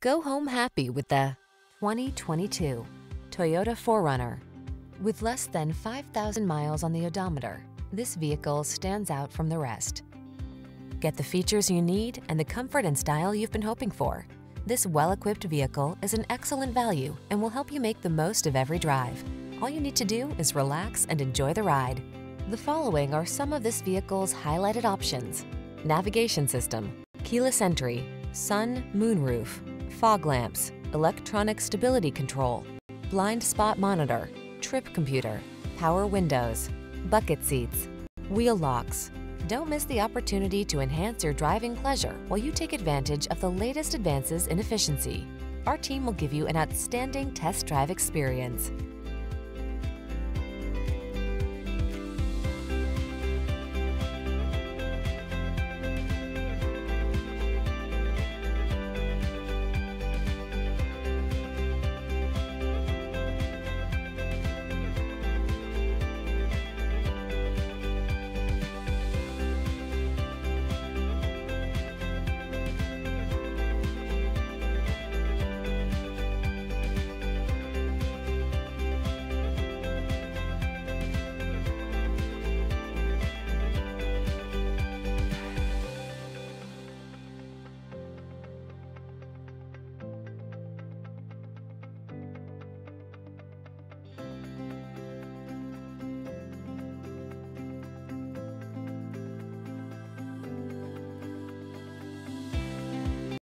Go home happy with the 2022 Toyota 4Runner. With less than 5,000 miles on the odometer, this vehicle stands out from the rest. Get the features you need and the comfort and style you've been hoping for. This well-equipped vehicle is an excellent value and will help you make the most of every drive. All you need to do is relax and enjoy the ride. The following are some of this vehicle's highlighted options: navigation system, keyless entry, sun, moonroof, fog lamps, electronic stability control, blind spot monitor, trip computer, power windows, bucket seats, wheel locks. Don't miss the opportunity to enhance your driving pleasure while you take advantage of the latest advances in efficiency. Our team will give you an outstanding test drive experience.